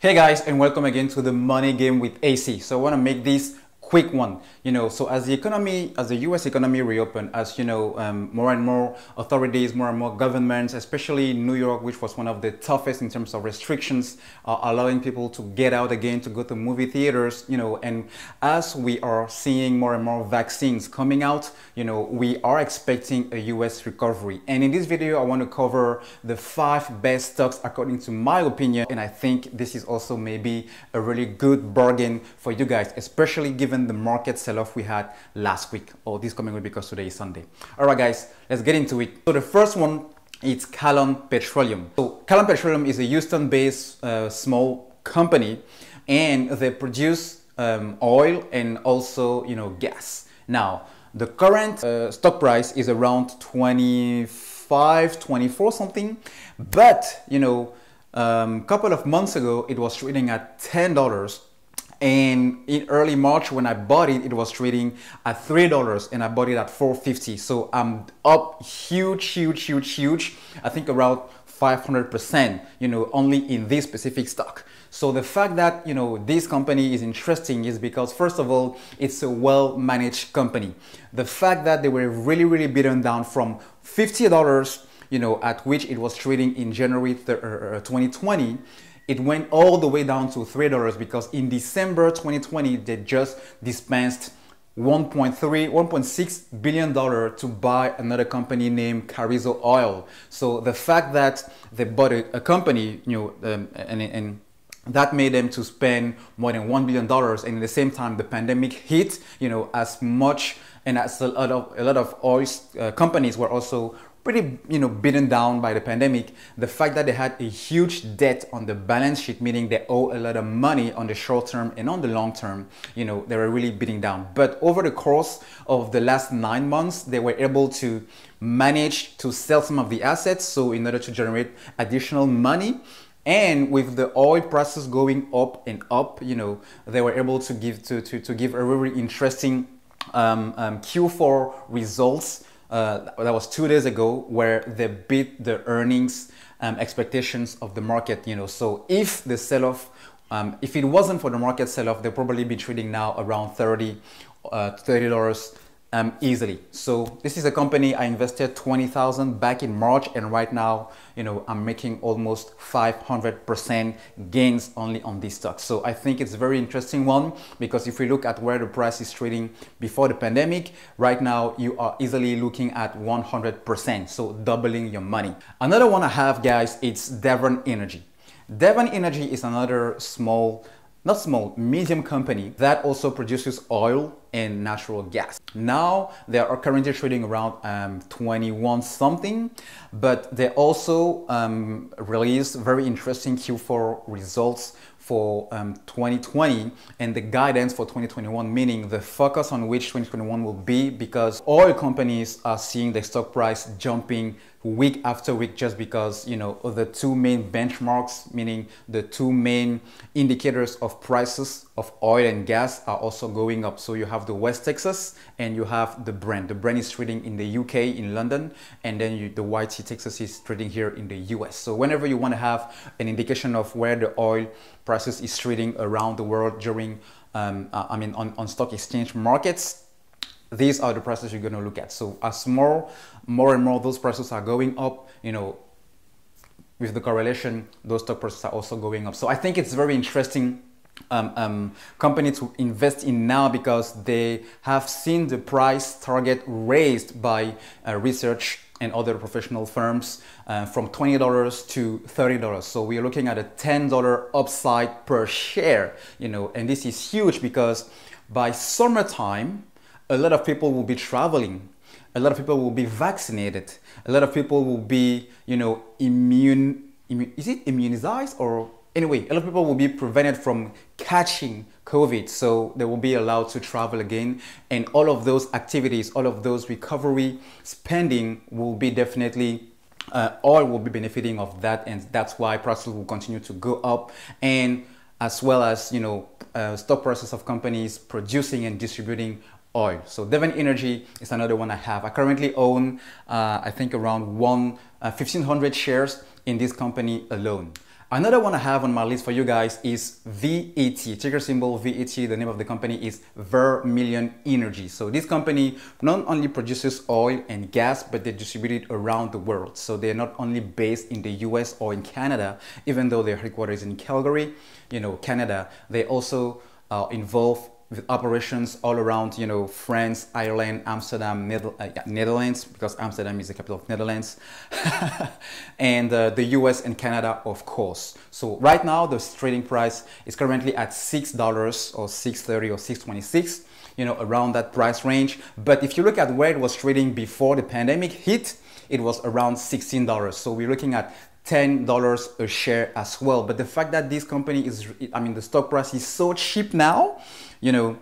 Hey guys, and welcome again to the Money Game with AC. So I want to make this quick one, so as the US economy reopened, as more and more authorities, more and more governments, especially New York, which was one of the toughest in terms of restrictions, allowing people to get out again, to go to movie theaters, and as we are seeing more and more vaccines coming out, we are expecting a US recovery. And in this video, I want to cover the 5 best stocks according to my opinion. And I think this is also maybe a really good bargain for you guys, especially given the market sell-off we had last week or this coming week, because today is Sunday. All right guys, let's get into it. So the first one is Calon Petroleum. So Calon Petroleum is a Houston-based small company, and they produce oil and also gas. Now the current stock price is around 25, 24 something, but couple of months ago it was trading at $10. And in early March when I bought it, it was trading at $3 and I bought it at $4.50. So I'm up huge. I think around 500%, only in this specific stock. So the fact that, this company is interesting is because, first of all, it's a well-managed company. The fact that they were really beaten down from $50, at which it was trading in January 2020, it went all the way down to $3 because in December 2020, they just dispensed $1.6 billion to buy another company named Carrizo Oil. So the fact that they bought a company, and that made them to spend more than $1 billion. And at the same time, the pandemic hit, as much and as a lot of oil companies were also pretty beaten down by the pandemic. The fact that they had a huge debt on the balance sheet, meaning they owe a lot of money on the short term and on the long term, they were really beaten down. But over the course of the last 9 months, they were able to manage to sell some of the assets, so in order to generate additional money. And with the oil prices going up and up, they were able to give give a really interesting Q4 results. That was 2 days ago, where they beat the earnings expectations of the market. So if the sell-off, if it wasn't for the market sell-off, they'd probably be trading now around $30 easily. So this is a company I invested $20,000 back in March, and right now, I'm making almost 500% gains only on this stock. So I think it's a very interesting one, because if we look at where the price is trading before the pandemic, right now you are easily looking at 100%, so doubling your money. Another one I have, guys, it's Devon Energy. Devon Energy is another medium company that also produces oil and natural gas. Now they are currently trading around 21 something, but they also released very interesting Q4 results for 2020 and the guidance for 2021, meaning the focus on which 2021 will be, because oil companies are seeing the stock price jumping week after week, just because the two main benchmarks, meaning the two main indicators of prices of oil and gas, are also going up. So you have the West Texas and you have the Brent. The Brent is trading in the UK, in London, and then the WTI Texas is trading here in the US. So whenever you want to have an indication of where the oil prices is trading around the world during, on stock exchange markets, these are the prices you're going to look at. So as more and more those prices are going up, with the correlation, those stock prices are also going up. So I think it's very interesting company to invest in now, because they have seen the price target raised by research and other professional firms from $20 to $30. So we are looking at a $10 upside per share, and this is huge, because by summertime, a lot of people will be traveling, a lot of people will be vaccinated, a lot of people will be, immunized, or anyway, a lot of people will be prevented from catching COVID, so they will be allowed to travel again, and all of those activities, all of those recovery spending will be definitely, oil will be benefiting of that, and that's why prices will continue to go up, and as well as, stock prices of companies producing and distributing oil. So Devon Energy is another one I have. I currently own, I think around 1,500 shares in this company alone. Another one I have on my list for you guys is VET, ticker symbol VET. The name of the company is Vermillion Energy. So this company not only produces oil and gas, but they distribute it around the world. So they're not only based in the US or in Canada, even though their headquarters is in Calgary, you know, Canada. They also are involved with operations all around, you know, France, Ireland, Amsterdam, Netherlands, because Amsterdam is the capital of Netherlands, and the US and Canada, of course. So right now, the trading price is currently at $6 or $6.30 or $6.26, you know, around that price range. But if you look at where it was trading before the pandemic hit, it was around $16. So we're looking at $10 a share as well. But the fact that this company is, I mean, the stock price is so cheap now, you know,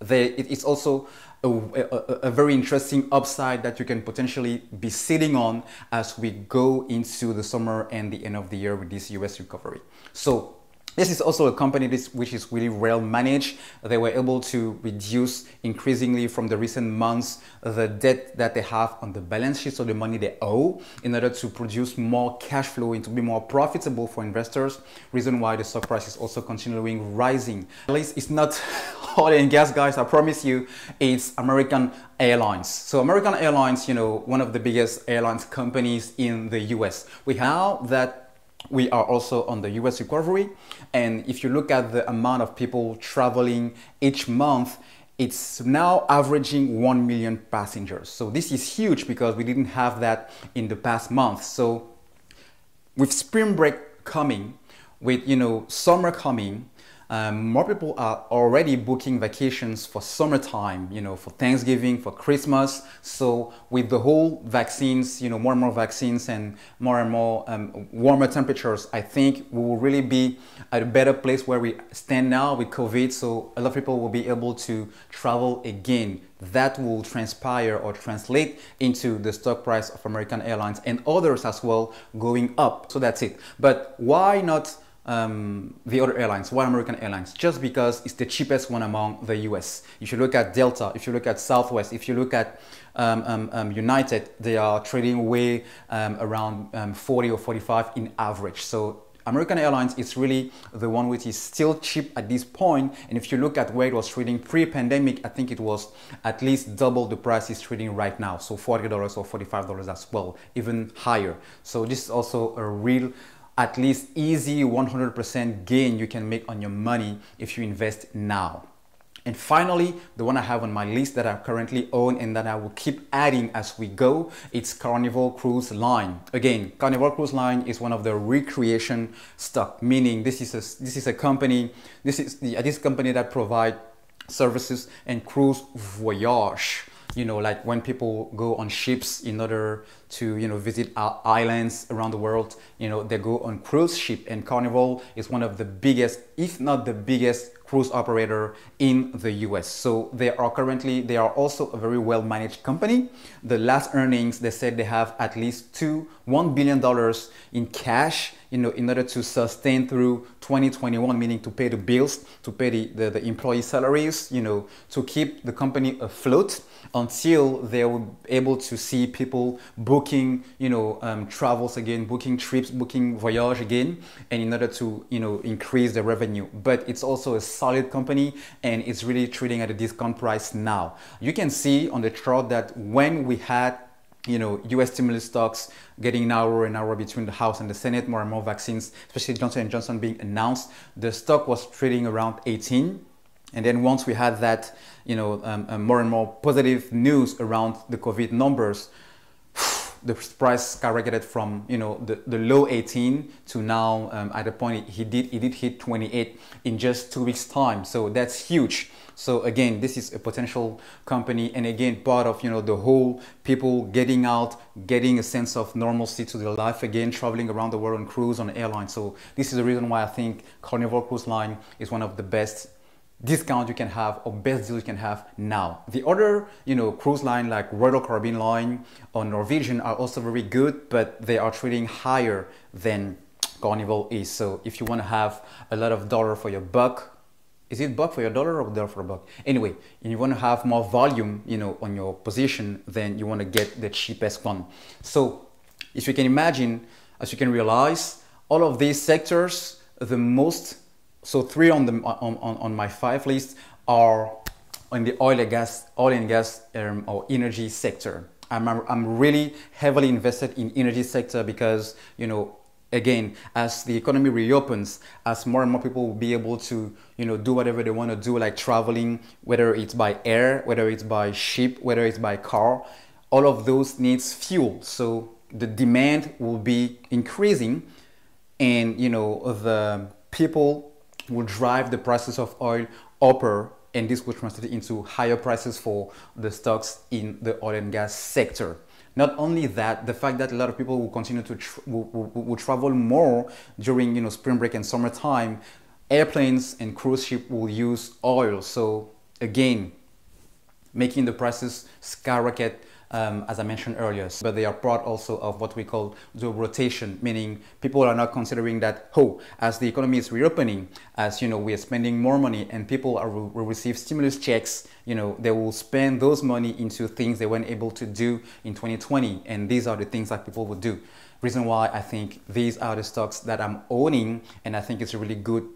it's also a very interesting upside that you can potentially be sitting on as we go into the summer and the end of the year with this US recovery. So this is also a company which is really well managed. They were able to reduce increasingly from the recent months the debt that they have on the balance sheet, so the money they owe, in order to produce more cash flow and to be more profitable for investors. Reason why the stock price is also continuing rising. At least it's not oil and gas, guys, I promise you. It's American Airlines. So American Airlines, you know, one of the biggest airlines companies in the US. We have that. We are also on the US recovery, and if you look at the amount of people traveling each month, it's now averaging 1 million passengers. So this is huge because we didn't have that in the past month. So with spring break coming, with, you know, summer coming, more people are already booking vacations for summertime, you know, for Thanksgiving, for Christmas. So with the whole vaccines, you know, more and more vaccines and more warmer temperatures, I think we will really be at a better place where we stand now with COVID. So a lot of people will be able to travel again. That will transpire or translate into the stock price of American Airlines and others as well going up. So that's it. But why not the other airlines? Why American Airlines? Just because it's the cheapest one among the US. If you look at Delta, if you look at Southwest, if you look at United, they are trading way around 40 or 45 in average. So American Airlines is really the one which is still cheap at this point. And if you look at where it was trading pre-pandemic, I think it was at least double the price it's trading right now. So $40 or $45 as well, even higher. So this is also a real, at least easy 100% gain you can make on your money if you invest now. And finally, the one I have on my list that I currently own and that I will keep adding as we go, it's Carnival Cruise Line. Again, Carnival Cruise Line is one of the recreation stock, meaning this is a company that provides services and cruise voyage. You know, like when people go on ships in order to, you know, visit islands around the world, you know, they go on cruise ship, and Carnival is one of the biggest, if not the biggest, cruise operator in the US. So they are also a very well managed company. The last earnings, they said they have at least $1 billion in cash, you know, in order to sustain through 2021, meaning to pay the bills, to pay the employee salaries, you know, to keep the company afloat until they were able to see people booking, you know, travels again, booking trips, booking voyage again, and in order to, you know, increase the revenue. But it's also a solid company, and it's really trading at a discount price now. You can see on the chart that when we had, you know, US stimulus stocks getting narrower and narrower between the House and the Senate, more and more vaccines, especially Johnson & Johnson being announced, the stock was trading around 18. And then once we had that, you know, more and more positive news around the COVID numbers, the price skyrocketed from, you know, the low 18 to now at a point he did hit 28 in just 2 weeks time. So that's huge. So again, this is a potential company, and again, part of, you know, the whole people getting out, getting a sense of normalcy to their life again, traveling around the world on cruise, on airline. So this is the reason why I think Carnival Cruise Line is one of the best discount you can have, or best deal you can have now. The other, you know, cruise line like Royal Caribbean Line or Norwegian are also very good, but they are trading higher than Carnival is. So if you want to have a lot of dollar for your buck, is it buck for your dollar or dollar for a buck? Anyway, you want to have more volume, you know, on your position, then you want to get the cheapest one. So if you can imagine, as you can realize, all of these sectors, the most, so three on my five list, are in the oil and gas or energy sector. I'm really heavily invested in energy sector because, you know, again, as the economy reopens, as more and more people will be able to, you know, do whatever they want to do, like traveling, whether it's by air, whether it's by ship, whether it's by car, all of those needs fuel. So the demand will be increasing, and, you know, the people will drive the prices of oil upper, and this will translate into higher prices for the stocks in the oil and gas sector. Not only that, the fact that a lot of people will continue to travel more during, you know, spring break and summertime, airplanes and cruise ship will use oil. So again, making the prices skyrocket, as I mentioned earlier. But they are part also of what we call dual rotation, meaning people are not considering that, oh, as the economy is reopening, as, you know, we are spending more money and people will receive stimulus checks, you know, they will spend those money into things they weren't able to do in 2020. And these are the things that people would do. Reason why I think these are the stocks that I'm owning, and I think it's a really good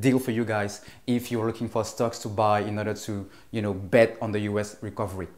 deal for you guys if you're looking for stocks to buy in order to, you know, bet on the US recovery.